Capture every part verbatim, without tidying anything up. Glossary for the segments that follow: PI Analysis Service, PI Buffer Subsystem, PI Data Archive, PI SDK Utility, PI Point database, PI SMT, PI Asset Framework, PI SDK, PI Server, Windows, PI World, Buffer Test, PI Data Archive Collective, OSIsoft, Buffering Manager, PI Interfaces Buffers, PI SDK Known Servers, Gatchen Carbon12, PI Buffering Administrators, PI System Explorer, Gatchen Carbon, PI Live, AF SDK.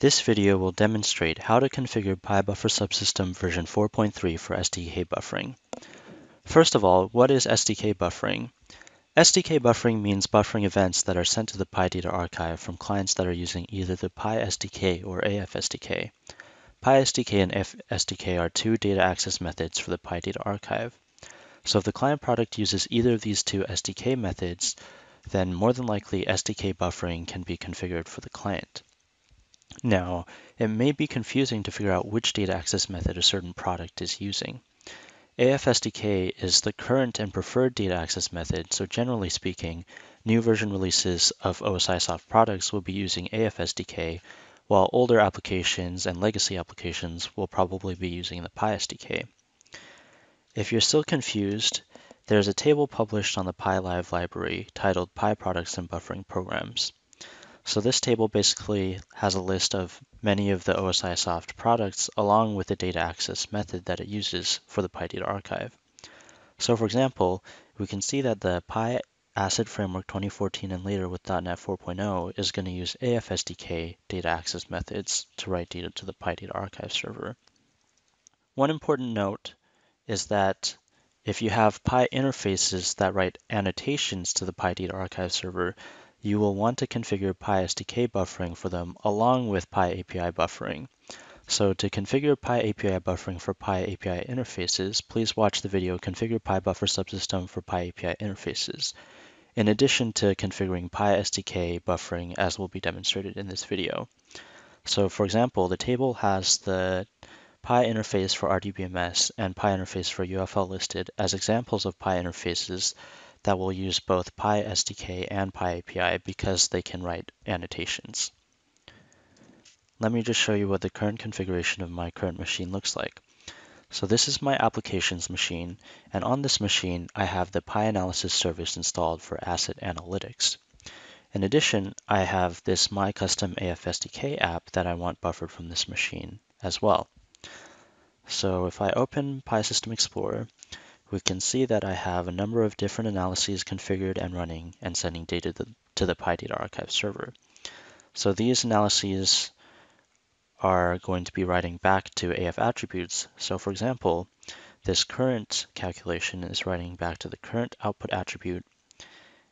This video will demonstrate how to configure P I Buffer Subsystem version four point three for S D K buffering. First of all, what is S D K buffering? S D K buffering means buffering events that are sent to the P I Data Archive from clients that are using either the P I S D K or A F S D K. P I S D K and A F S D K are two data access methods for the P I Data Archive. So if the client product uses either of these two S D K methods, then more than likely S D K buffering can be configured for the client. Now, it may be confusing to figure out which data access method a certain product is using. A F S D K is the current and preferred data access method, so generally speaking, new version releases of OSIsoft products will be using A F S D K, while older applications and legacy applications will probably be using the P I S D K. If you're still confused, there's a table published on the P I Live library titled P I Products and Buffering Programs. So this table basically has a list of many of the OSIsoft products along with the data access method that it uses for the P I Data Archive. So for example, we can see that the P I Asset Framework twenty fourteen and later with dot NET four point oh is going to use A F S D K data access methods to write data to the P I Data Archive server. One important note is that if you have P I interfaces that write annotations to the P I Data Archive server, you will want to configure P I S D K buffering for them along with P I A P I buffering. So to configure P I A P I buffering for P I A P I interfaces, please watch the video Configure P I Buffer Subsystem for P I A P I Interfaces, in addition to configuring P I S D K buffering as will be demonstrated in this video. So for example, the table has the P I interface for R D B M S and P I interface for U F L listed as examples of P I interfaces that will use both P I S D K and P I A P I because they can write annotations. Let me just show you what the current configuration of my current machine looks like. So this is my applications machine, and on this machine I have the P I Analysis Service installed for asset analytics. In addition, I have this My Custom A F S D K app that I want buffered from this machine as well. So if I open P I System Explorer, we can see that I have a number of different analyses configured and running and sending data to the, to the P I Data Archive server. So these analyses are going to be writing back to A F attributes. So for example, this current calculation is writing back to the current output attribute,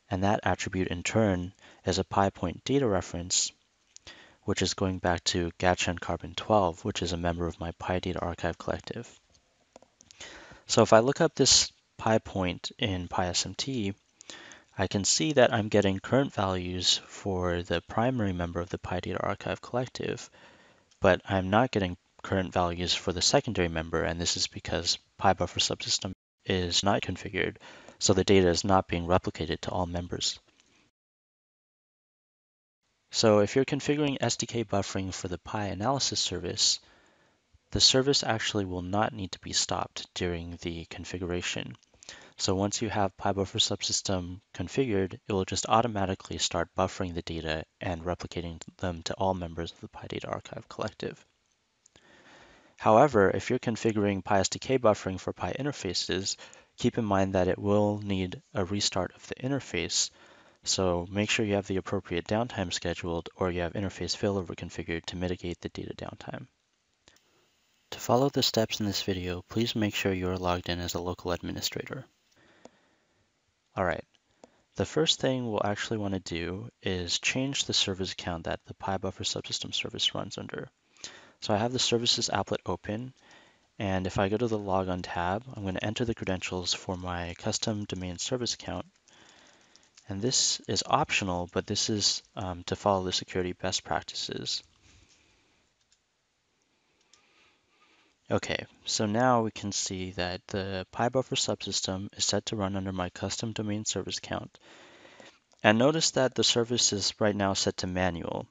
and that attribute in turn is a P I Point data reference, which is going back to Gatchen Carbon twelve, which is a member of my P I Data Archive Collective. So if I look up this P I Point in P I S M T, I can see that I'm getting current values for the primary member of the P I Data Archive Collective, but I'm not getting current values for the secondary member, and this is because P I Buffer Subsystem is not configured, so the data is not being replicated to all members. So if you're configuring S D K buffering for the P I Analysis Service, the service actually will not need to be stopped during the configuration. So once you have P I Buffer Subsystem configured, it will just automatically start buffering the data and replicating them to all members of the P I Data Archive Collective. However, if you're configuring P I S D K buffering for P I interfaces, keep in mind that it will need a restart of the interface. So make sure you have the appropriate downtime scheduled or you have interface failover configured to mitigate the data downtime. To follow the steps in this video, please make sure you are logged in as a local administrator. Alright, the first thing we'll actually want to do is change the service account that the P I Buffer Subsystem service runs under. So I have the services applet open, and if I go to the logon tab, I'm going to enter the credentials for my custom domain service account. And this is optional, but this is um, to follow the security best practices. Okay, so now we can see that the P I Buffer Subsystem is set to run under my custom domain service account. And notice that the service is right now set to manual.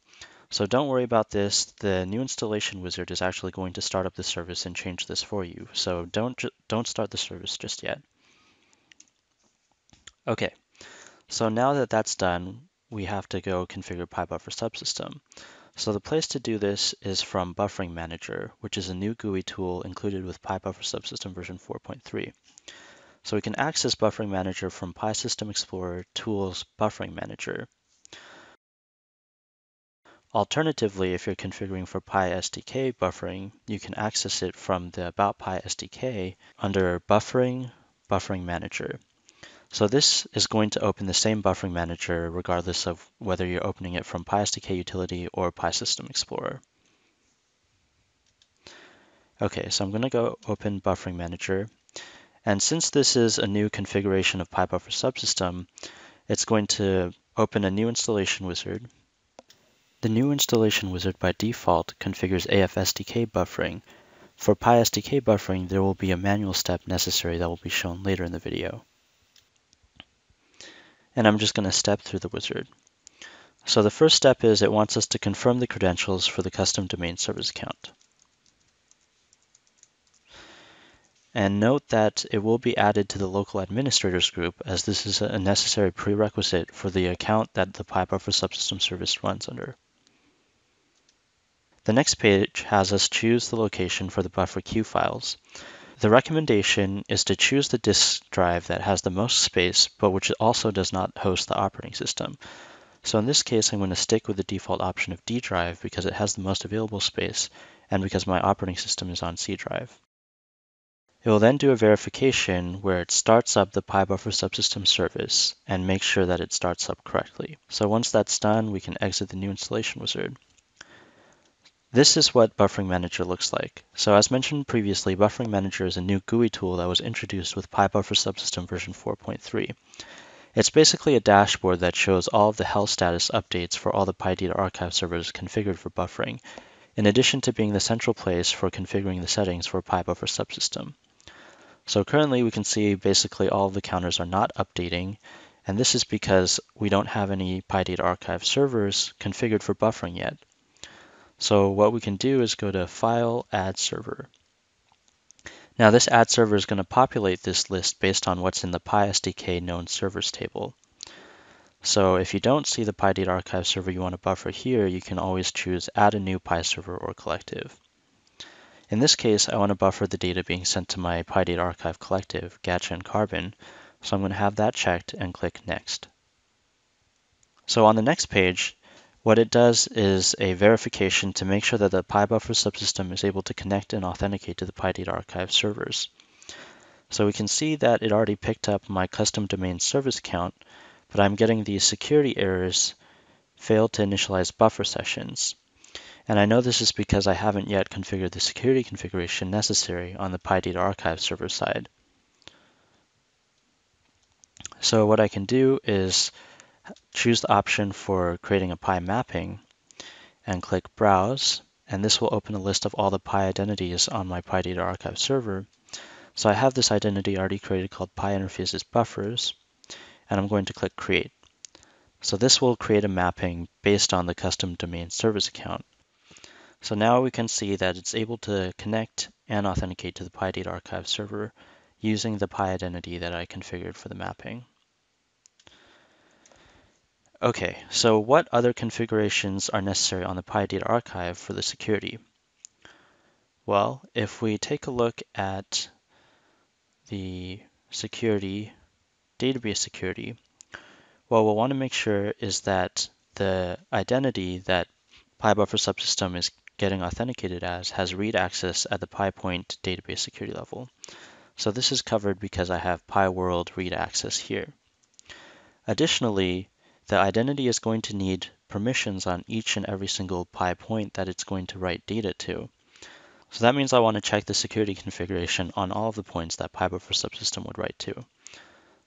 So don't worry about this. The new installation wizard is actually going to start up the service and change this for you. So don't don't start the service just yet. Okay, so now that that's done, we have to go configure P I Buffer Subsystem. So the place to do this is from Buffering Manager, which is a new G U I tool included with P I Buffer Subsystem version four point three. So we can access Buffering Manager from P I System Explorer Tools Buffering Manager. Alternatively, if you're configuring for P I S D K buffering, you can access it from the About P I S D K under Buffering, Buffering Manager. So this is going to open the same Buffering Manager regardless of whether you're opening it from P I S D K Utility or P I System Explorer. Okay, so I'm going to go open Buffering Manager. And since this is a new configuration of P I Buffer Subsystem, it's going to open a new installation wizard. The new installation wizard by default configures A F S D K buffering. For P I S D K buffering, there will be a manual step necessary that will be shown later in the video. And I'm just going to step through the wizard. So the first step is it wants us to confirm the credentials for the custom domain service account. And note that it will be added to the local administrators group, as this is a necessary prerequisite for the account that the P I Buffer Subsystem service runs under. The next page has us choose the location for the buffer queue files. The recommendation is to choose the disk drive that has the most space, but which also does not host the operating system. So in this case, I'm going to stick with the default option of D drive because it has the most available space and because my operating system is on C drive. It will then do a verification where it starts up the P I Buffer Subsystem service and makes sure that it starts up correctly. So once that's done, we can exit the new installation wizard. This is what Buffering Manager looks like. So as mentioned previously, Buffering Manager is a new G U I tool that was introduced with P I Buffer Subsystem version four point three. It's basically a dashboard that shows all of the health status updates for all the P I Data Archive servers configured for buffering, in addition to being the central place for configuring the settings for P I Buffer Subsystem. So currently we can see basically all of the counters are not updating, and this is because we don't have any P I Data Archive servers configured for buffering yet. So what we can do is go to File, Add Server. Now this Add Server is going to populate this list based on what's in the P I S D K Known Servers table. So if you don't see the P I Data Archive server you want to buffer here, you can always choose Add a new P I Server or Collective. In this case, I want to buffer the data being sent to my P I Data Archive Collective, Gatchen Carbon, so I'm going to have that checked and click Next. So on the next page, what it does is a verification to make sure that the P I Buffer Subsystem is able to connect and authenticate to the P I Data Archive servers. So we can see that it already picked up my custom domain service account, but I'm getting the security errors, failed to initialize buffer sessions. And I know this is because I haven't yet configured the security configuration necessary on the P I Data Archive server side. So what I can do is choose the option for creating a P I mapping and click Browse, and this will open a list of all the P I identities on my P I Data Archive server. So I have this identity already created called P I Interfaces Buffers, and I'm going to click Create. So this will create a mapping based on the custom domain service account. So now we can see that it's able to connect and authenticate to the P I Data Archive server using the P I identity that I configured for the mapping. Okay, so what other configurations are necessary on the P I Data Archive for the security? Well, if we take a look at the security, database security, what we'll want to make sure is that the identity that P I Buffer Subsystem is getting authenticated as has read access at the P I Point database security level. So this is covered because I have P I World read access here. Additionally, the identity is going to need permissions on each and every single P I point that it's going to write data to. So that means I want to check the security configuration on all of the points that P I Buffer Subsystem would write to.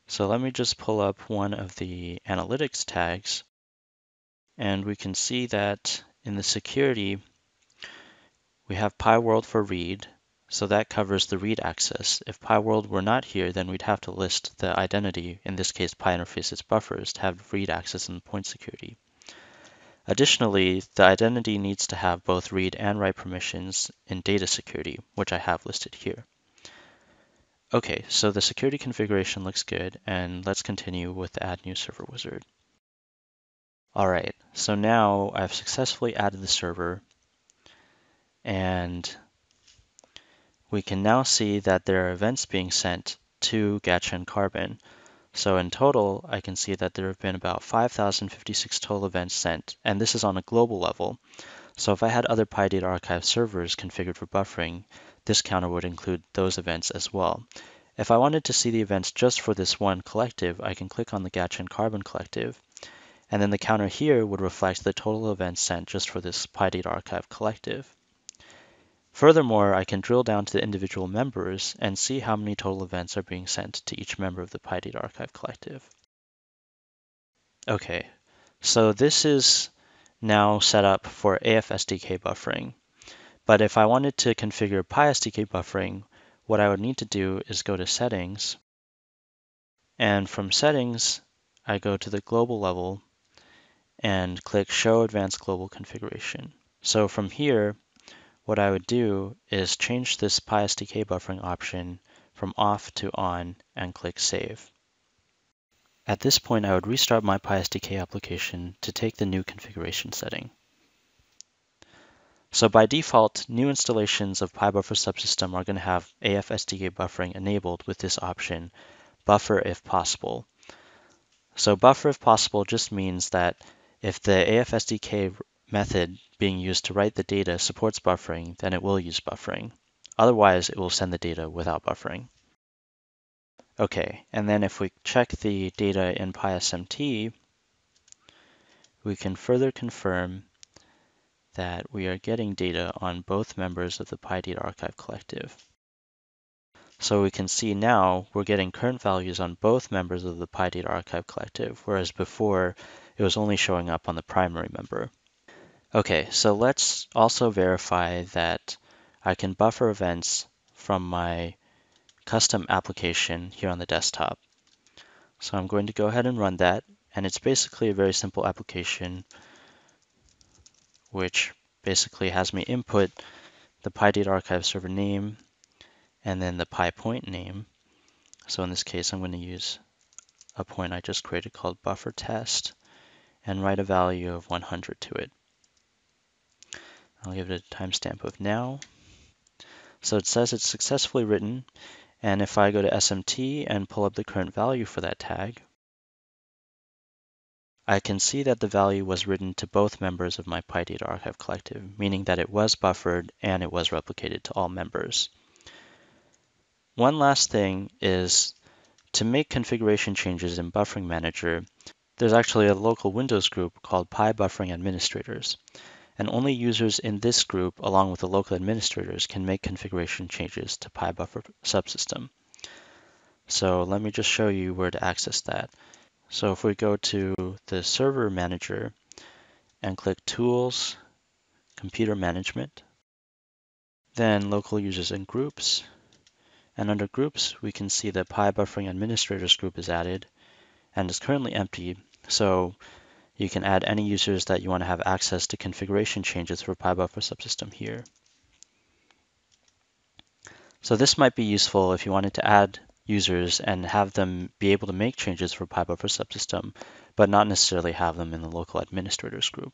So let me just pull up one of the analytics tags, and we can see that in the security, we have P I World for read, so that covers the read access. If P I World were not here, then we'd have to list the identity, in this case P I Interfaces Buffers, to have read access in the point security. Additionally, the identity needs to have both read and write permissions in data security, which I have listed here. Okay, so the security configuration looks good, and let's continue with the Add New Server wizard. Alright, so now I've successfully added the server, and we can now see that there are events being sent to Gatchen Carbon. So in total, I can see that there have been about five thousand fifty-six total events sent, and this is on a global level. So if I had other P I Data Archive servers configured for buffering, this counter would include those events as well. If I wanted to see the events just for this one collective, I can click on the Gatchen Carbon collective, and then the counter here would reflect the total events sent just for this P I Data Archive collective. Furthermore, I can drill down to the individual members and see how many total events are being sent to each member of the P I Data Archive Collective. Okay, so this is now set up for A F S D K buffering. But if I wanted to configure P I S D K buffering, what I would need to do is go to Settings, and from Settings, I go to the Global level and click Show Advanced Global Configuration. So from here, what I would do is change this P I S D K buffering option from off to on and click Save. At this point, I would restart my P I S D K application to take the new configuration setting. So by default, new installations of P I Buffer Subsystem are going to have A F S D K buffering enabled with this option, Buffer if possible. So Buffer if possible just means that if the A F S D K method being used to write the data supports buffering, then it will use buffering. Otherwise, it will send the data without buffering. Okay, and then if we check the data in P I S M T, we can further confirm that we are getting data on both members of the P I Data Archive Collective. So we can see now we're getting current values on both members of the P I Data Archive Collective, whereas before it was only showing up on the primary member. Okay, so let's also verify that I can buffer events from my custom application here on the desktop. So I'm going to go ahead and run that, and it's basically a very simple application which basically has me input the P I Data Archive server name and then the P I point name. So in this case, I'm going to use a point I just created called Buffer Test and write a value of one hundred to it. I'll give it a timestamp of now. So it says it's successfully written, and if I go to S M T and pull up the current value for that tag, I can see that the value was written to both members of my P I Data Archive Collective, meaning that it was buffered and it was replicated to all members. One last thing is to make configuration changes in Buffering Manager, there's actually a local Windows group called P I Buffering Administrators. And only users in this group, along with the local administrators, can make configuration changes to P I Buffer Subsystem. So let me just show you where to access that. So if we go to the Server Manager and click Tools, Computer Management, then Local Users and Groups, and under Groups, we can see the P I Buffering Administrators group is added and is currently empty. So you can add any users that you want to have access to configuration changes for P I Buffer Subsystem here. So this might be useful if you wanted to add users and have them be able to make changes for P I Buffer Subsystem, but not necessarily have them in the local administrators group.